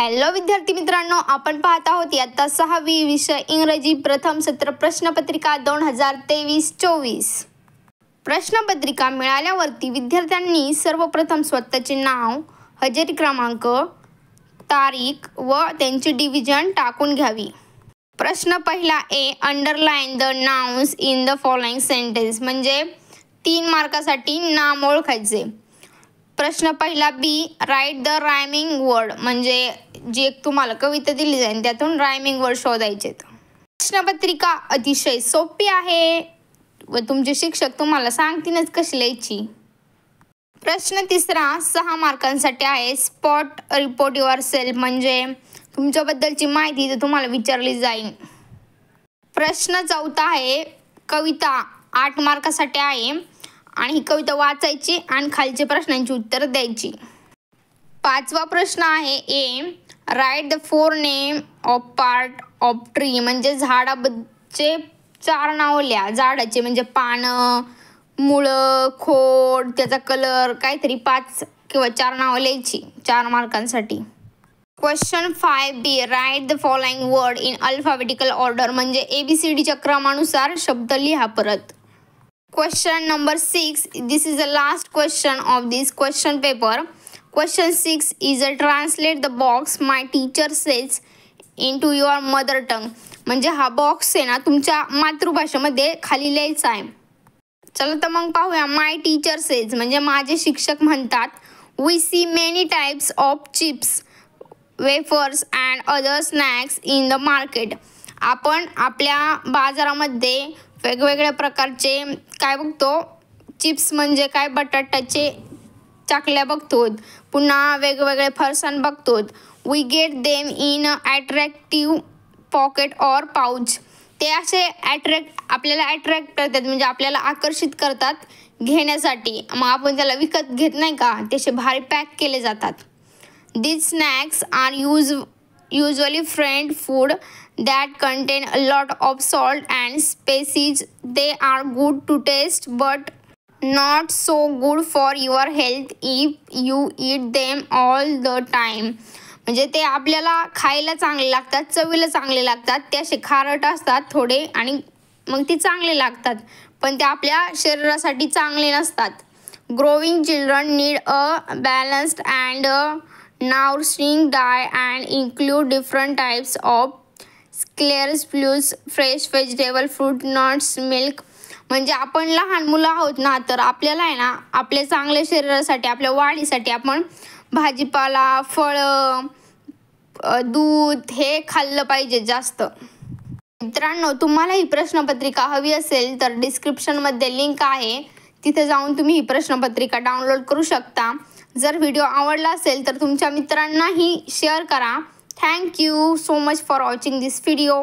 Hello विद्यार्थी मित्रांनो, आपण पाहत आहोत इयत्ता 6वी विषय इंग्रजी प्रथम सत्र प्रश्नपत्रिका 2023-24। प्रश्नपत्रिका मिळाल्यावरती विद्यार्थ्यांनी सर्वप्रथम स्वतःचे नाव, हजेरी क्रमांक, तारीख व त्यांची डिव्हिजन टाकून घ्यावी। प्रश्न पहिला A, underline the nouns in the following sentence, म्हणजे 3 मार्कासाठी नाम ओळखायचे। प्रश्न पहिला B, write the rhyming word, म्हणजे जी एक तुम्हाला कविता दिली जाईल त्यातून रायमिंग वर्ड शोधायचे। प्रश्नपत्रिका अतिशय सोपी आहे व तुमचे शिक्षक तुम्हाला सांगतीलच कशी लिहायची। प्रश्न तिसरा 6 मार्कांसाठी आहे, स्पॉट रिपोर्ट युअर सेल्फ, म्हणजे तुमच्याबद्दलची माहिती तुम्हाला विचारली जाईल। प्रश्न चौथा आहे कविता, 8 मार्कासाठी आहे आणि ही कविता वाचायची आणि खालचे प्रश्नांची उत्तर द्यायची। पाचवा प्रश्न आहे A, write the 4 name of part of tree, म्हणजे झाडाचे 4 नाव लिहा। झाडाचे म्हणजे पानं, मुळं, खोड, त्याचा कलर, काहीतरी 5 किंवा 4 नाव लिहायची 4 मार्कांसाठी। Question 5 B, write the following word in alphabetical order, म्हणजे ABCDच्या क्रमानुसार शब्द लिहा। परत question number 6, this is the last question of this question paper. Question 6 is a translate the box my teacher says into your mother tongue, म्हणजे हा box आहे ना तुमच्या मातृभाषेमध्ये खाली लिहायचा आहे। चला तर मग पाहूया। माय टीचर सेज म्हणजे माझे शिक्षक म्हणतात, we see many types of chips, wafers and other snacks in the market, आपण आपल्या बाजारामध्ये वेगवेगळ्या प्रकारचे काय बघतो, चिप्स म्हणजे काय बटाट्याचे चाकल्या बघतो, पुन्हा वेगवेगळे फरसाण बघतो। We get them in attractive pocket or pouch, ते असे आपल्याला अट्रॅक्ट करतात म्हणजे आपल्याला आकर्षित करतात घेण्यासाठी, मग आपण त्याला विकत घेत नाही का, तसे भारी पॅक केले जातात। These snacks are usually fried food that contain a lot of salt and spices. They are good to taste but not so good for your health if you eat them all the time, म्हणजे ते आपल्याला खायला चांगले लागतात, चवीला चांगले लागतात, ते असे खारट असतात थोडे आणि मग ते चांगले लागतात, पण ते आपल्या शरीरासाठी चांगले नसतात। Growing children need a balanced and nourishing diet and include different types of eclairs plus fresh vegetable, fruit, nuts, milk, म्हणजे आपण लहान मुलं आहोत ना, तर आपल्याला आहे ना आपल्या चांगल्या शरीरासाठी, आपल्या वाढीसाठी आपण भाजीपाला, फळं, दूध हे खाल्लं पाहिजे जास्त। मित्रांनो, तुम्हाला ही प्रश्नपत्रिका हवी असेल तर डिस्क्रिप्शनमध्ये लिंक आहे, तिथे जाऊन तुम्ही ही प्रश्नपत्रिका डाउनलोड करू शकता। जर व्हिडिओ आवडला असेल तर तुमच्या मित्रांनाही शेअर करा। Thank you so much for watching this video.